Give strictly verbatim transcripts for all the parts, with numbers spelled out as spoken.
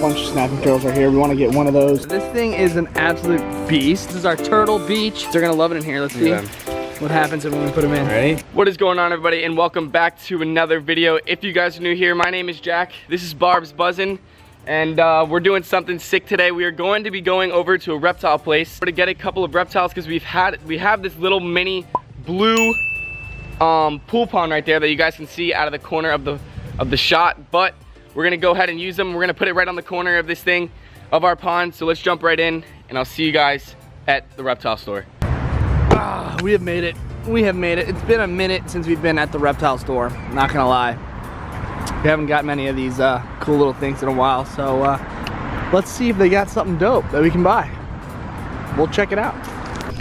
bunch of snapping turtles right here. We want to get one of those. This thing is an absolute beast. This is our Turtle Beach. They're gonna love it in here. Let's see yeah. what happens when we put them in. Ready? What is going on, everybody, and welcome back to another video. If you guys are new here, my name is Jack. This is Barb's Buzzin'. And uh, we're doing something sick today. We are going to be going over to a reptile place to get a couple of reptiles because we've had we have this little mini blue um, pool pond right there that you guys can see out of the corner of the of the shot. But we're gonna go ahead and use them. We're gonna put it right on the corner of this thing of our pond. So let's jump right in, and I'll see you guys at the reptile store. Ah, we have made it. We have made it. It's been a minute since we've been at the reptile store. Not gonna lie. We haven't got many of these uh, cool little things in a while, so uh, let's see if they got something dope that we can buy. We'll check it out.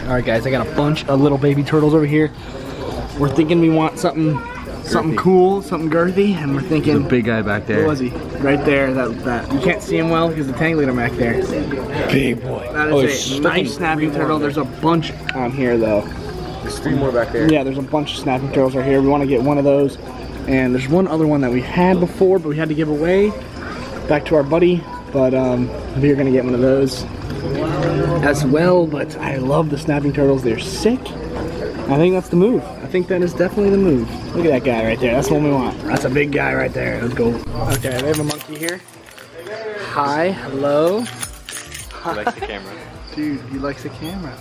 All right, guys, I got a bunch of little baby turtles over here. We're thinking we want something, girthy. something cool, something girthy, and we're thinking the big guy back there. Who was he? Right there. That that you can't see him well because the tangling him back there. Big boy. That is oh, a nice snapping turtle. There's a bunch on here though. There's three more back there. Yeah, there's a bunch of snapping turtles right here. We want to get one of those. And there's one other one that we had before, but we had to give away back to our buddy. But um, we are gonna get one of those as well. But I love the snapping turtles; they're sick. I think that's the move. I think that is definitely the move. Look at that guy right there. That's the one we want. That's a big guy right there. Let's go. Okay, they have a monkey here. Hi, hello. He likes the camera. Dude, he likes the camera.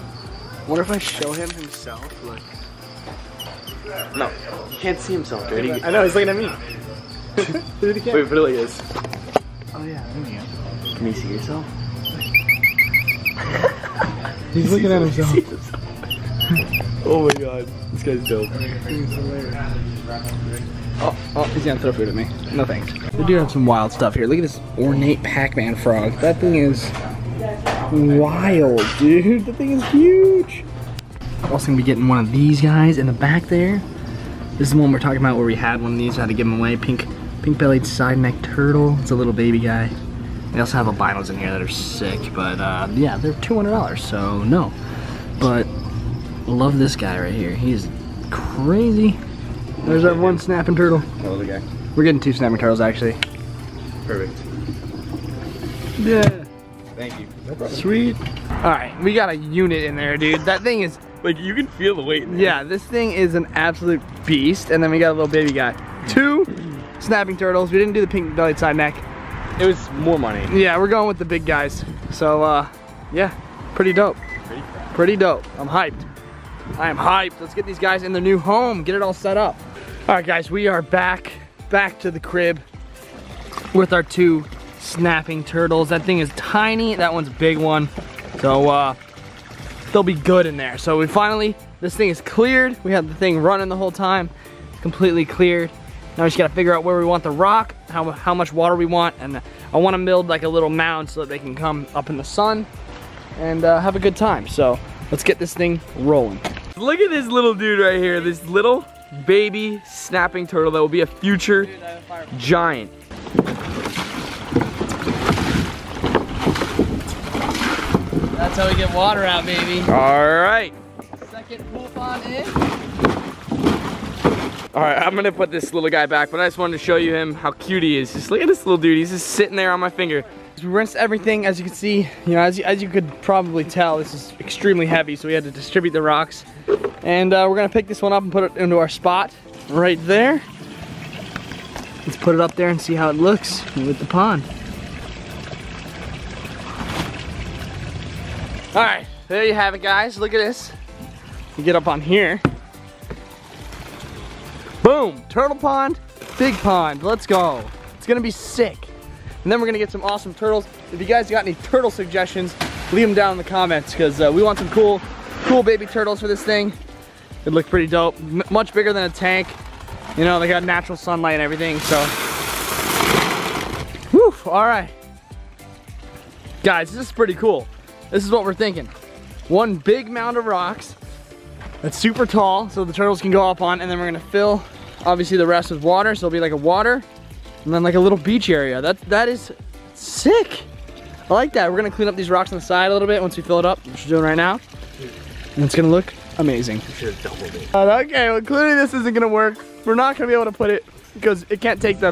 Wonder if I show him himself. Look. No, he can't see himself, dude. I know, he's looking at me. Dude, he can't. Wait, it really is. Oh yeah, there you go. Can you see yourself? He's looking at himself. himself. Oh my god, this guy's dope. Oh, oh, he's gonna throw food at me. No thanks. We do have some wild stuff here. Look at this ornate Pac-Man frog. That thing is wild, dude. That thing is huge. Also gonna be getting one of these guys in the back there. This is the one we're talking about where we had one of these. I had to give them away. Pink, pink-bellied side neck turtle. It's a little baby guy. They also have albinos in here that are sick, but uh, yeah, they're two hundred dollars, so no. But love this guy right here. He is crazy. There's that one snapping turtle. Oh, the guy. We're getting two snapping turtles actually. Perfect. Yeah. Thank you. No problem. Sweet. All right, we got a unit in there, dude. That thing is. Like, you can feel the weight in there. Yeah, this thing is an absolute beast. And then we got a little baby guy. Two snapping turtles. We didn't do the pink-bellied side neck. It was more money. Yeah, we're going with the big guys. So, uh, yeah, pretty dope. Pretty, pretty dope. I'm hyped. I am hyped. Let's get these guys in their new home. Get it all set up. All right, guys, we are back, back to the crib with our two snapping turtles. That thing is tiny. That one's a big one. So, uh... they'll be good in there. So we finally, this thing is cleared. We had the thing running the whole time, completely cleared. Now we just gotta figure out where we want the rock, how, how much water we want, and I wanna build like a little mound so that they can come up in the sun and uh, have a good time. So let's get this thing rolling. Look at this little dude right here, this little baby snapping turtle that will be a future giant. That's how we get water out, baby. All right. Second pool pond in. All right, I'm gonna put this little guy back, but I just wanted to show you him, how cute he is. Just look at this little dude. He's just sitting there on my finger. We rinsed everything, as you can see. You know, as you, as you could probably tell, this is extremely heavy, so we had to distribute the rocks. And uh, we're gonna pick this one up and put it into our spot right there. Let's put it up there and see how it looks with the pond. All right, there you have it, guys. Look at this. You get up on here. Boom, turtle pond, big pond, let's go. It's gonna be sick. And then we're gonna get some awesome turtles. If you guys got any turtle suggestions, leave them down in the comments because uh, we want some cool, cool baby turtles for this thing. It looked pretty dope, M much bigger than a tank. You know, they got natural sunlight and everything, so. Whew, all right. Guys, this is pretty cool. This is what we're thinking. One big mound of rocks that's super tall so the turtles can go up on, and then we're gonna fill obviously the rest with water, so it'll be like a water and then like a little beach area. That, that is sick. I like that. We're gonna clean up these rocks on the side a little bit once we fill it up, which we're doing right now. And it's gonna look amazing. We should have doubled it. Okay, well clearly this isn't gonna work. We're not gonna be able to put it because it can't take the,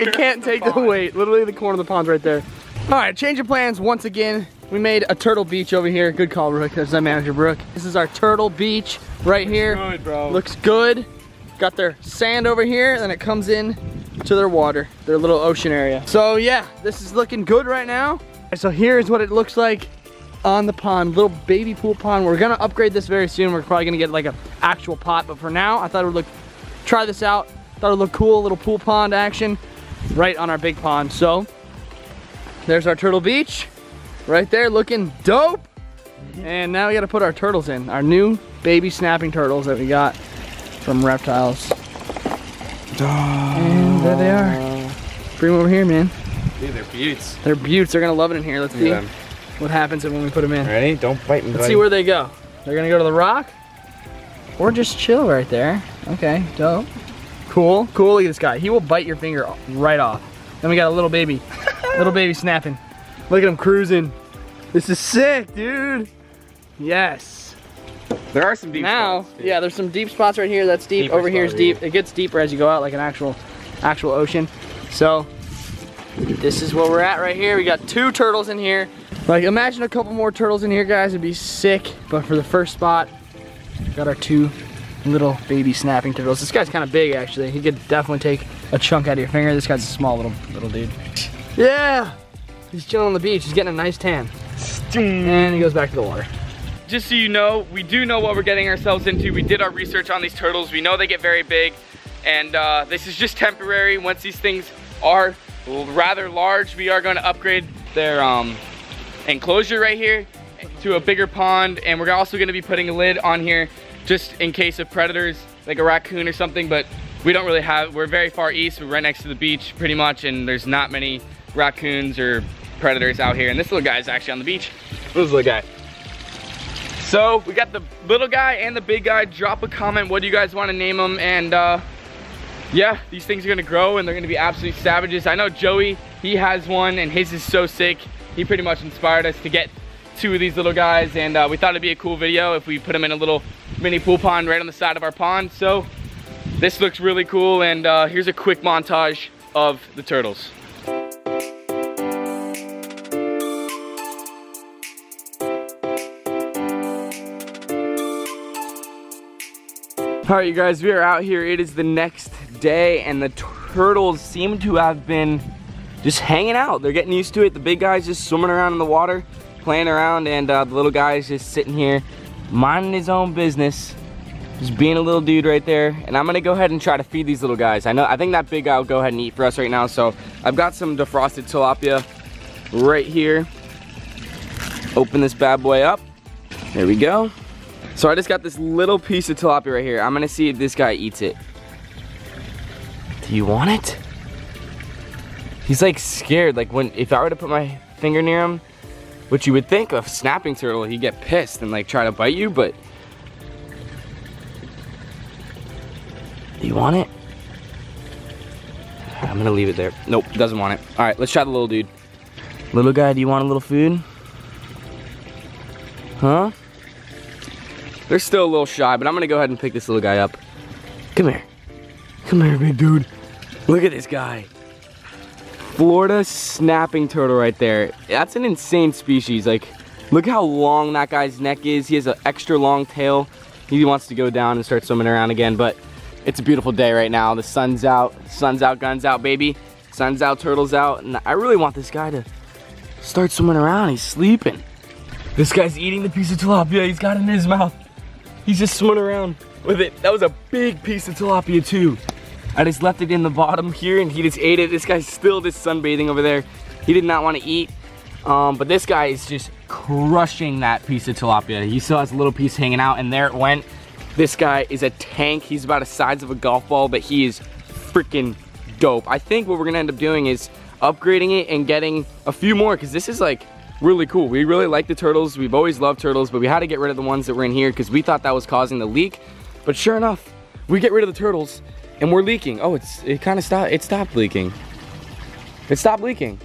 it can't take the weight. Literally the corner of the pond's right there. All right, change of plans once again. We made a Turtle Beach over here. Good call, Brooke. That's my manager, Brooke. This is our Turtle Beach right here. Looks good, bro. Looks good. Got their sand over here, and then it comes in to their water, their little ocean area. So yeah, this is looking good right now. So here's what it looks like on the pond, little baby pool pond. We're gonna upgrade this very soon. We're probably gonna get like an actual pot, but for now, I thought it would look, try this out. Thought it would look cool, little pool pond action right on our big pond. So there's our Turtle Beach right there, looking dope. And now we gotta put our turtles in, our new baby snapping turtles that we got from Reptiles. Oh. And there they are. Bring them over here, man. Dude, they're beauts. They're beauts. They're gonna love it in here. Let's see yeah. what happens when we put them in. Ready? Don't bite me. Let's buddy. see where they go. They're gonna go to the rock, or just chill right there. Okay, dope. Cool, cool. Look at this guy. He will bite your finger right off. Then we got a little baby, little baby snapping. Look at him cruising. This is sick, dude. Yes. There are some deep now, spots. Now, yeah, there's some deep spots right here. That's deep. Deeper Over here is deep. Here. It gets deeper as you go out, like an actual, actual ocean. So, this is where we're at right here. We got two turtles in here. Like, imagine a couple more turtles in here, guys. It'd be sick. But for the first spot, we got our two little baby snapping turtles. This guy's kind of big, actually. He could definitely take a chunk out of your finger. This guy's a small little little dude. Yeah, he's chilling on the beach. He's getting a nice tan. And he goes back to the water. Just so you know, we do know what we're getting ourselves into. We did our research on these turtles. We know they get very big, and uh, this is just temporary. Once these things are rather large, we are going to upgrade their um, enclosure right here to a bigger pond, and we're also going to be putting a lid on here just in case of predators, like a raccoon or something. But we don't really have, we're very far east, we're right next to the beach pretty much, and there's not many raccoons or predators out here. And this little guy is actually on the beach. This little guy. So we got the little guy and the big guy. Drop a comment, what do you guys want to name them? And uh, yeah, these things are gonna grow and they're gonna be absolute savages. I know Joey, he has one and his is so sick. He pretty much inspired us to get two of these little guys, and uh, we thought it'd be a cool video if we put them in a little mini pool pond right on the side of our pond. So this looks really cool, and uh, here's a quick montage of the turtles. All right, you guys, we are out here. It is the next day, and the turtles seem to have been just hanging out. They're getting used to it. The big guy's just swimming around in the water, playing around, and uh, the little guy's just sitting here, minding his own business, just being a little dude right there. And I'm gonna go ahead and try to feed these little guys. I know, I think that big guy will go ahead and eat for us right now. So I've got some defrosted tilapia right here. Open this bad boy up. There we go. So I just got this little piece of tilapia right here. I'm gonna see if this guy eats it. Do you want it? He's like scared. Like when, if I were to put my finger near him, which you would think of snapping turtle, he'd get pissed and like try to bite you, but. Do you want it? I'm gonna leave it there. Nope, doesn't want it. All right, let's try the little dude. Little guy, do you want a little food? Huh? They're still a little shy, but I'm gonna go ahead and pick this little guy up. Come here. Come here, big dude. Look at this guy. Florida snapping turtle right there. That's an insane species. Like, look how long that guy's neck is. He has an extra long tail. He wants to go down and start swimming around again, but it's a beautiful day right now. The sun's out. Sun's out, guns out, baby. Sun's out, turtle's out. And I really want this guy to start swimming around. He's sleeping. This guy's eating the piece of tilapia he's got in his mouth. He's just swimming around with it. That was a big piece of tilapia too. I just left it in the bottom here and he just ate it. This guy's still just sunbathing over there. He did not want to eat. Um, but this guy is just crushing that piece of tilapia. He still has a little piece hanging out, and there it went. This guy is a tank. He's about the size of a golf ball, but he is freaking dope. I think what we're gonna end up doing is upgrading it and getting a few more, because this is like really cool. We really like the turtles. We've always loved turtles, but we had to get rid of the ones that were in here because we thought that was causing the leak. But sure enough, we get rid of the turtles and we're leaking. Oh, it's it kind of stopped. It stopped leaking. It stopped leaking.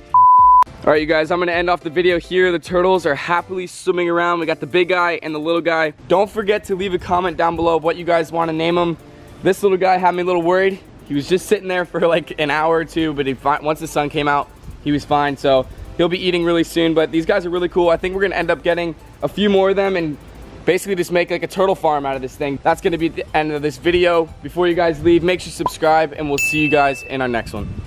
All right, you guys, I'm gonna end off the video here. The turtles are happily swimming around. We got the big guy and the little guy. Don't forget to leave a comment down below of what you guys want to name them. This little guy had me a little worried. He was just sitting there for like an hour or two, but he, once the sun came out, he was fine. So he'll be eating really soon. But these guys are really cool. I think we're gonna end up getting a few more of them and basically just make like a turtle farm out of this thing. That's gonna be the end of this video. Before you guys leave, make sure you subscribe, and we'll see you guys in our next one.